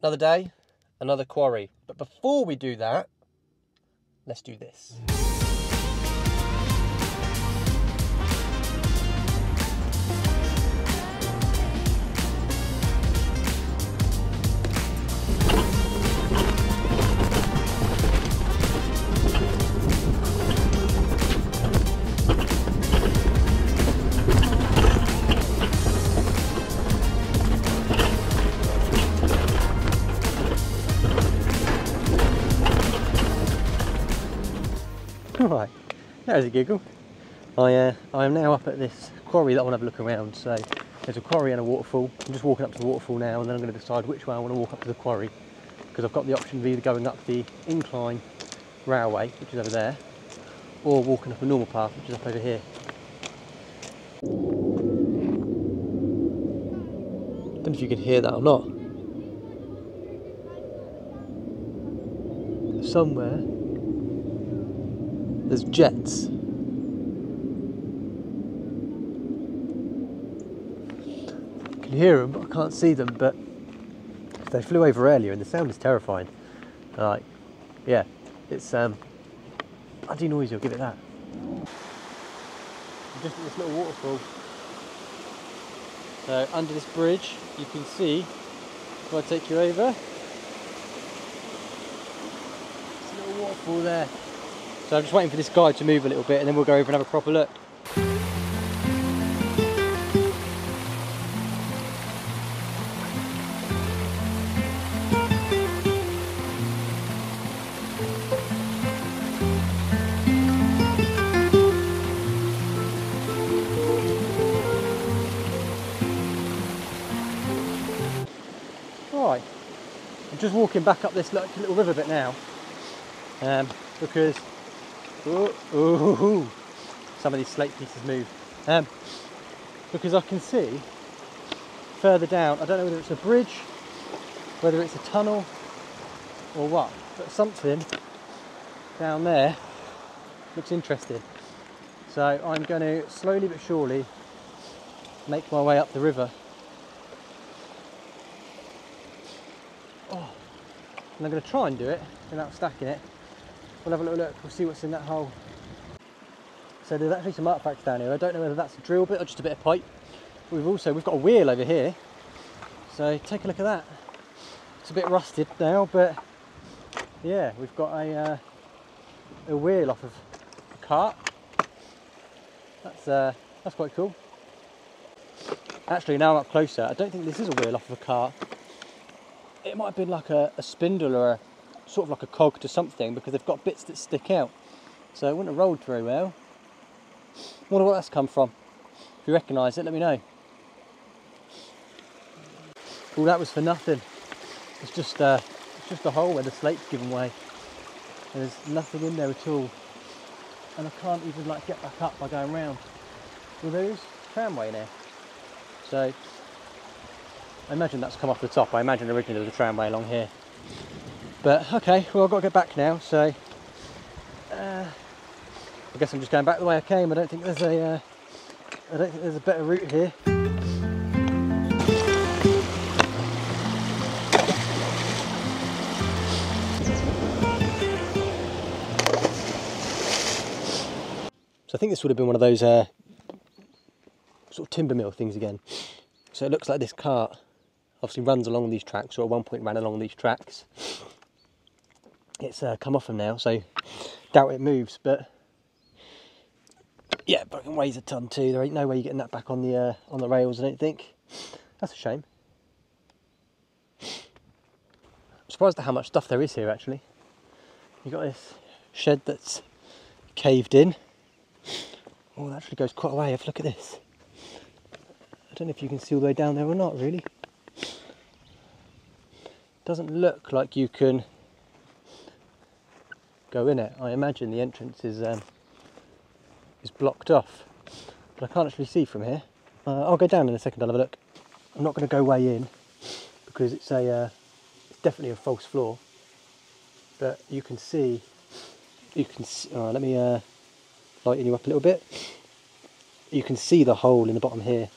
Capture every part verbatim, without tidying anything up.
Another day, another quarry. But before we do that, let's do this. Right, that was a giggle. I uh, I am now up at this quarry that I want to have a look around. So there's a quarry and a waterfall. I'm just walking up to the waterfall now, and then I'm going to decide which way I want to walk up to the quarry, because I've got the option of either going up the incline railway, which is over there, or walking up a normal path, which is up over here. I don't know if you can hear that or not. Somewhere there's jets. I can hear them, but I can't see them. But they flew over earlier, and the sound is terrifying. Like, yeah, it's um, bloody noisy. I'll give it that. I'm just at this little waterfall. So under this bridge, you can see. If I take you over, there's a little waterfall there. So I'm just waiting for this guy to move a little bit, and then we'll go over and have a proper look. Right, I'm just walking back up this little river bit now, um, because Ooh, ooh, ooh. Some of these slate pieces move. Um, because I can see further down, I don't know whether it's a bridge, whether it's a tunnel or what, but something down there looks interesting. So I'm going to slowly but surely make my way up the river. Oh, and I'm going to try and do it without stacking it. We'll have a little look, we'll see what's in that hole. So there's actually some artifacts down here. I don't know whether that's a drill bit or just a bit of pipe. But we've also, we've got a wheel over here. So take a look at that. It's a bit rusted now, but yeah, we've got a, uh, a wheel off of a cart. That's, uh, that's quite cool. Actually, now I'm up closer, I don't think this is a wheel off of a cart. It might have been like a, a spindle or a sort of like a cog to something, because they've got bits that stick out, so it wouldn't have rolled very well. Wonder what that's come from. If you recognise it, let me know. All that was for nothing. It's just uh, it's just a hole where the slate's given way. And there's nothing in there at all, and I can't even like get back up by going round. Well, there is a tramway now, so I imagine that's come off the top. I imagine originally there was a tramway along here. But okay, well, I've got to get back now, so uh, I guess I'm just going back the way I came. I don't think there's a, uh, I don't think there's a better route here. So I think this would have been one of those uh, sort of timber mill things again. So it looks like this cart obviously runs along these tracks, or at one point ran along these tracks. It's uh, come off them now, so doubt it moves, but yeah, fucking weighs a ton too. There ain't no way you're getting that back on the uh, on the rails, I don't think. That's a shame. I'm surprised at how much stuff there is here, actually. You've got this shed that's caved in. Oh, it actually goes quite a way off. Look at this. I don't know if you can see all the way down there or not, really. Doesn't look like you can go in it. I imagine the entrance is um, is blocked off, but I can't actually see from here. Uh, I'll go down in a second, I'll have a look. I'm not going to go way in, because it's a uh, it's definitely a false floor. But you can see, you can see, all right, let me uh, lighten you up a little bit. You can see the hole in the bottom here,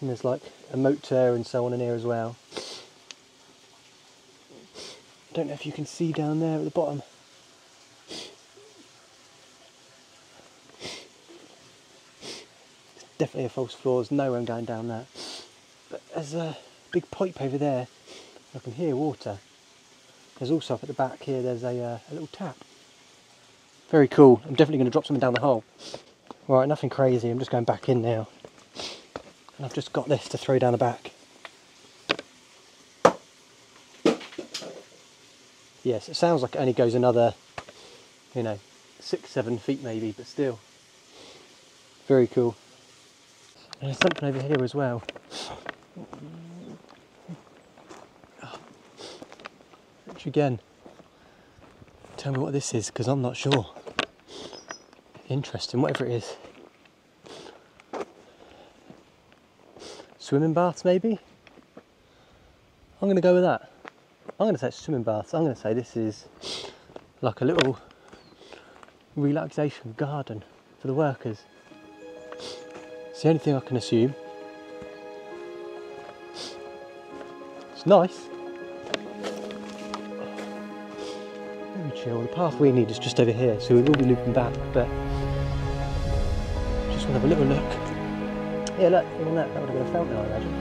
and there's like a motor and so on in here as well. don't know if you can see down there at the bottom. It's definitely a false floor, there's no one going down that. But there's a big pipe over there, I can hear water. There's also up at the back here, there's a, uh, a little tap. Very cool, I'm definitely going to drop something down the hole. Right, nothing crazy, I'm just going back in now. And I've just got this to throw down the back. Yes, it sounds like it only goes another, you know, six, seven feet maybe, but still. Very cool. And there's something over here as well. Which again, tell me what this is, because I'm not sure. Interesting, whatever it is. Swimming baths maybe? I'm going to go with that. I'm going to say it's swimming baths. I'm going to say this is like a little relaxation garden for the workers. It's the only thing I can assume. It's nice. Very chill. The path we need is just over here, so we will be looping back, but just want to have a little look. Yeah, look, even that, that would have been a fountain, I imagine.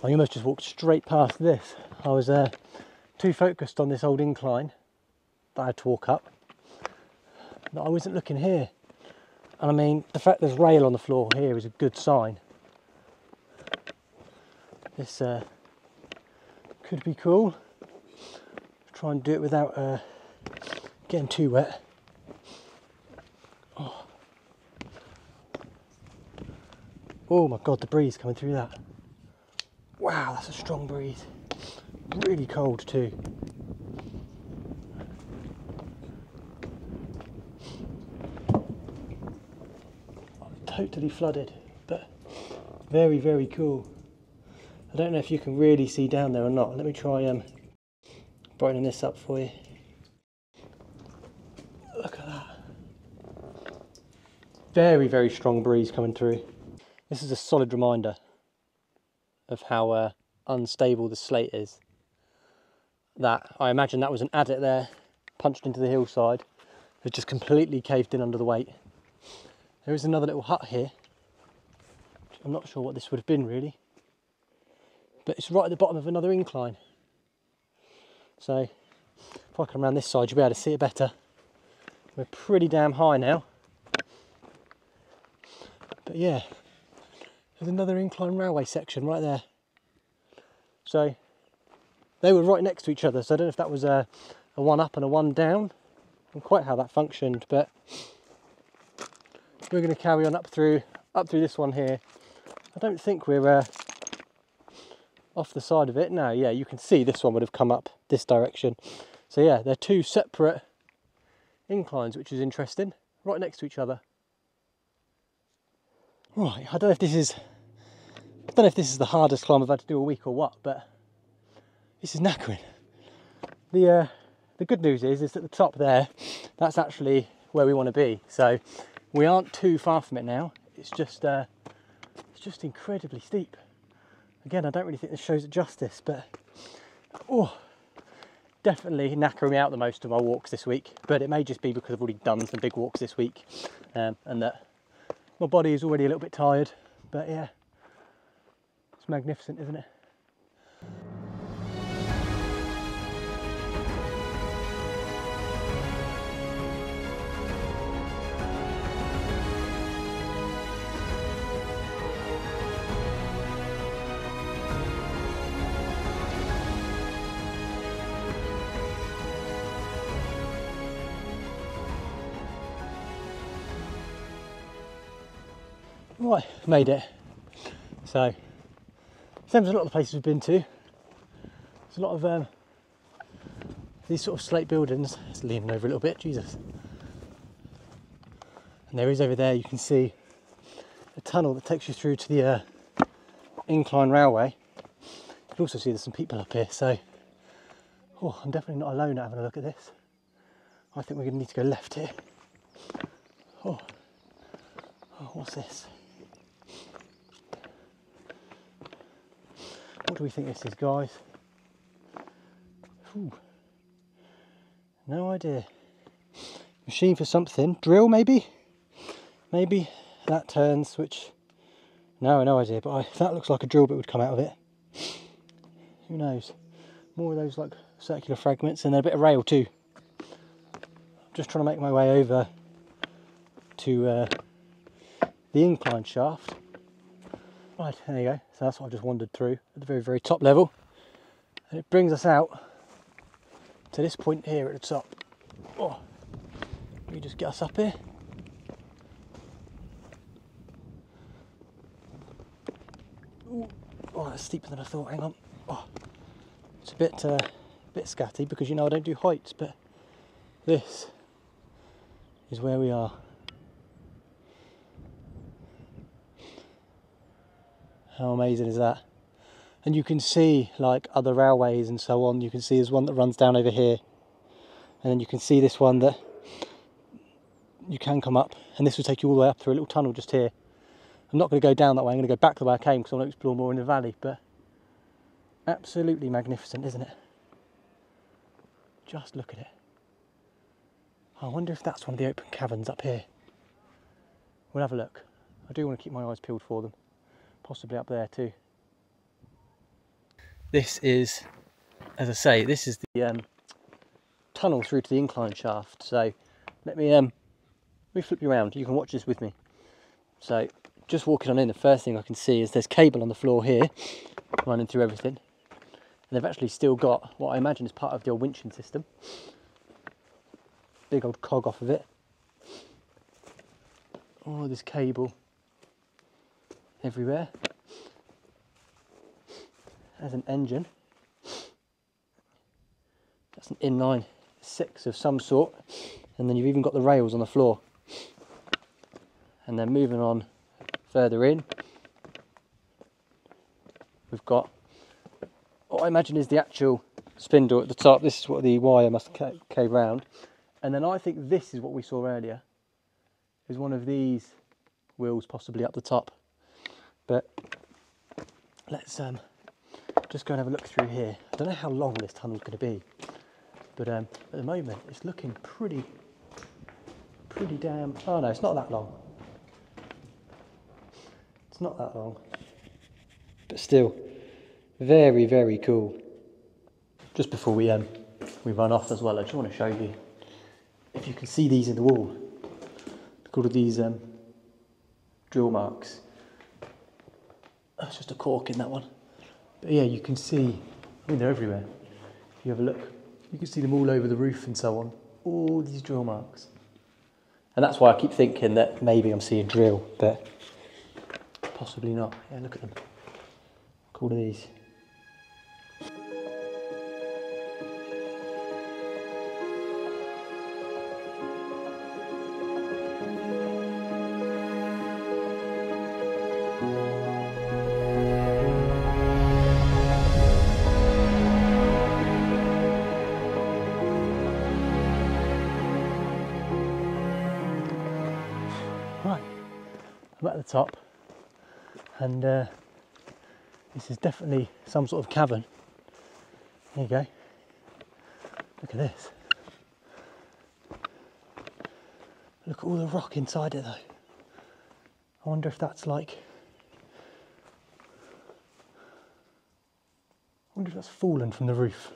I almost just walked straight past this. I was uh, too focused on this old incline that I had to walk up, that I wasn't looking here. And I mean, the fact there's rail on the floor here is a good sign. This uh, could be cool. Try and do it without uh, getting too wet. Oh. Oh my God, the breeze coming through that. Wow, that's a strong breeze. Really cold too. I'm totally flooded, but very, very cool. I don't know if you can really see down there or not. Let me try um, brightening this up for you. Look at that. Very, very strong breeze coming through. This is a solid reminder of how uh, unstable the slate is. That, I imagine that was an adit there, punched into the hillside, it just completely caved in under the weight. There is another little hut here. I'm not sure what this would have been really, but it's right at the bottom of another incline. So, if I come around this side, you'll be able to see it better. We're pretty damn high now. But yeah, there's another incline railway section right there. So they were right next to each other, so I don't know if that was a, a one up and a one down. Not quite how that functioned, but we're going to carry on up through up through this one here. I don't think we're uh, off the side of it now. Yeah, you can see this one would have come up this direction. So yeah, they're two separate inclines, which is interesting, right next to each other. Right, I don't know if this is I don't know if this is the hardest climb I've had to do all week or what, but this is knackering. The uh, the good news is is that the top there, that's actually where we want to be. So we aren't too far from it now. It's just uh, it's just incredibly steep. Again, I don't really think this shows it justice, but oh, definitely knackering me out the most of my walks this week. But it may just be because I've already done some big walks this week, um, and that. My body is already a little bit tired, but yeah, it's magnificent, isn't it? Right, made it. So, same as a lot of the places we've been to. There's a lot of um, these sort of slate buildings. It's leaning over a little bit, Jesus. And there is over there, you can see a tunnel that takes you through to the uh, incline railway. can also see there's some people up here, so oh, I'm definitely not alone at having a look at this. I think we're going to need to go left here. Oh, oh what's this? What do we think this is, guys? Ooh. No idea. Machine for something. Drill, maybe? Maybe that turns, which... No, no idea, but I, that looks like a drill bit would come out of it. Who knows? More of those like circular fragments, and then a bit of rail too. I'm just trying to make my way over to uh, the incline shaft. Right, there you go. So that's what I've just wandered through at the very, very top level. And it brings us out to this point here at the top. Oh, let me just get us up here. Ooh, oh, that's steeper than I thought. Hang on. Oh, it's a bit, uh, a bit scatty because you know I don't do heights, but this is where we are. How amazing is that? And you can see like other railways and so on. You can see there's one that runs down over here, and then you can see this one that you can come up, and this will take you all the way up through a little tunnel just here. I'm not going to go down that way, I'm going to go back the way I came because I want to explore more in the valley, but absolutely magnificent, isn't it? Just look at it. I wonder if that's one of the open caverns up here. We'll have a look. I do want to keep my eyes peeled for them. Possibly up there too. This is, as I say, this is the um, tunnel through to the incline shaft. So let me um, let me flip you around. You can watch this with me. So just walking on in, the first thing I can see is there's cable on the floor here, running through everything. And they've actually still got what I imagine is part of the old winching system. Big old cog off of it. Oh, this cable. Everywhere. There's an engine. That's an inline six of some sort, and then you've even got the rails on the floor. And then moving on further in, we've got what I imagine is the actual spindle at the top. This is what the wire must came round, and then I think this is what we saw earlier, is one of these wheels possibly up the top. But let's um, just go and have a look through here. I don't know how long this tunnel's going to be, but um, at the moment it's looking pretty, pretty damn... Oh no, it's not that long. It's not that long, but still very, very cool. Just before we um, we run off as well, I just want to show you if you can see these in the wall. Look at all these um, drill marks. That's just a cork in that one. But yeah, you can see, I mean, they're everywhere. If you have a look, you can see them all over the roof and so on. All these drill marks. And that's why I keep thinking that maybe I'm seeing drill, but possibly not. Yeah, look at them. Look at all of these. I'm at the top, and uh, this is definitely some sort of cavern. There you go. Look at this. Look at all the rock inside it though. I wonder if that's like... I wonder if that's fallen from the roof.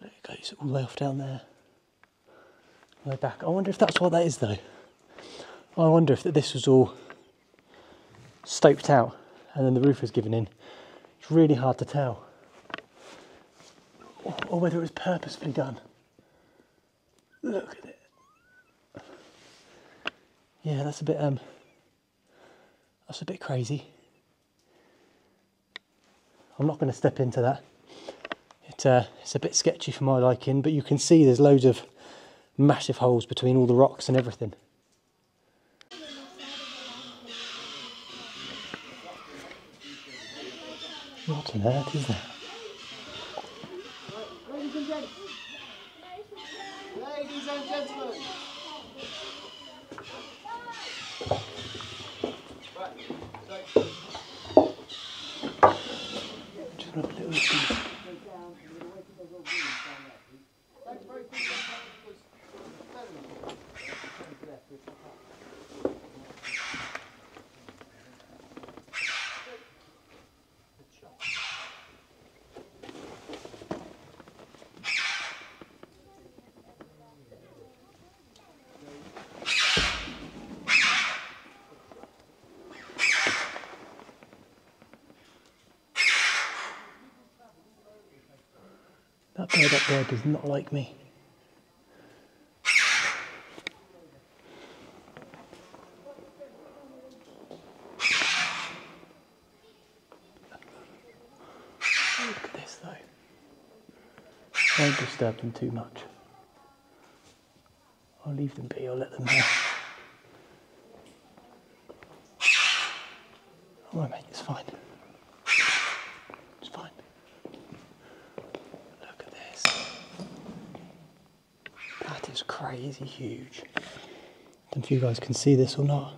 There it goes, all the way off down there. Way back. I wonder if that's what that is though. I wonder if that this was all stoped out and then the roof was given in. It's really hard to tell. Or, or whether it was purposefully done. Look at it. Yeah, that's a bit um that's a bit crazy. I'm not going to step into that. It uh, it's a bit sketchy for my liking, but you can see there's loads of massive holes between all the rocks and everything. What on earth is that? Ladies and gentlemen. Ladies and gentlemen. Right, so. Just rub a little bit. That's very quick. That bird up there does not like me. Look at this though. Don't disturb them too much. I'll leave them be, I'll let them know. Alright mate, it's fine. It's crazy huge. I don't know if you guys can see this or not.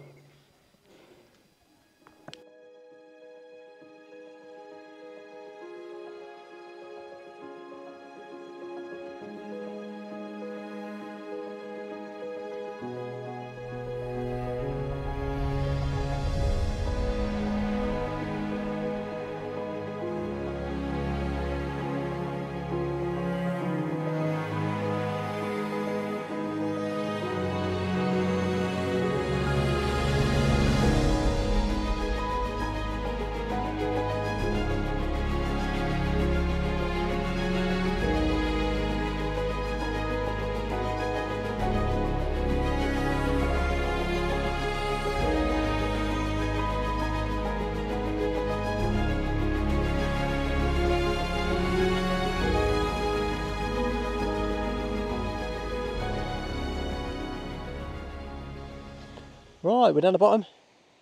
Right, we're down the bottom.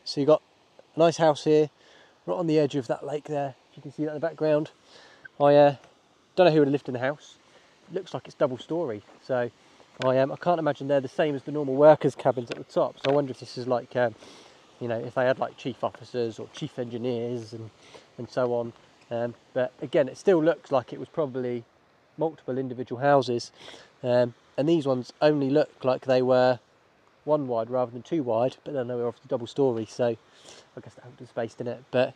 So you've got a nice house here, right on the edge of that lake there. You can see that in the background. I uh, don't know who would have lived in the house. It looks like it's double storey. So I um, I can't imagine they're the same as the normal workers' cabins at the top. So I wonder if this is like, um, you know, if they had like chief officers or chief engineers and, and so on. Um, but again, it still looks like it was probably multiple individual houses. Um, and these ones only look like they were one wide rather than two wide, but then they were obviously double storey, so I guess that helped the space, didn't it? But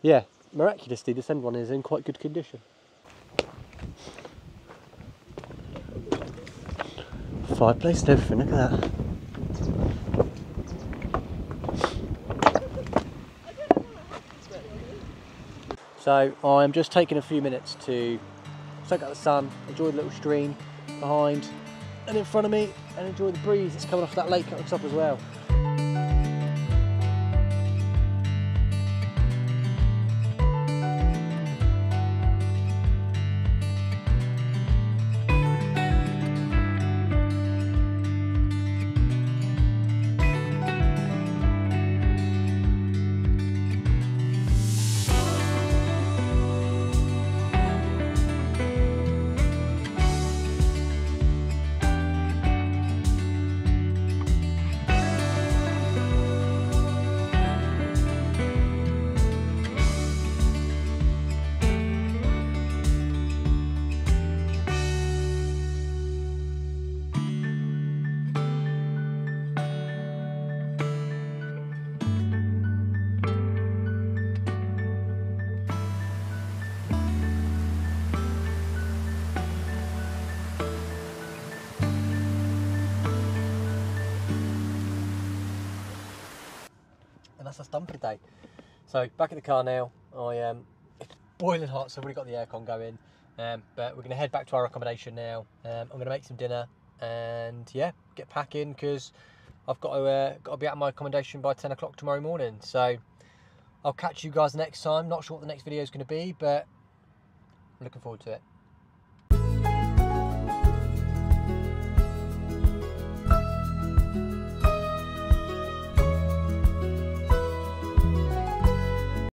yeah, miraculously this end one is in quite good condition. Fireplace and everything, look at that. So I'm just taking a few minutes to soak up the sun, enjoy the little stream behind and in front of me, and enjoy the breeze that's coming off that lake up the top as well. That's a stumper day. So back in the car now. I um, it's boiling hot, so I've already got the aircon going. Um, but we're going to head back to our accommodation now. Um, I'm going to make some dinner and yeah, get packing because I've got to uh, got to be out of my accommodation by ten o'clock tomorrow morning. So I'll catch you guys next time. Not sure what the next video is going to be, but I'm looking forward to it.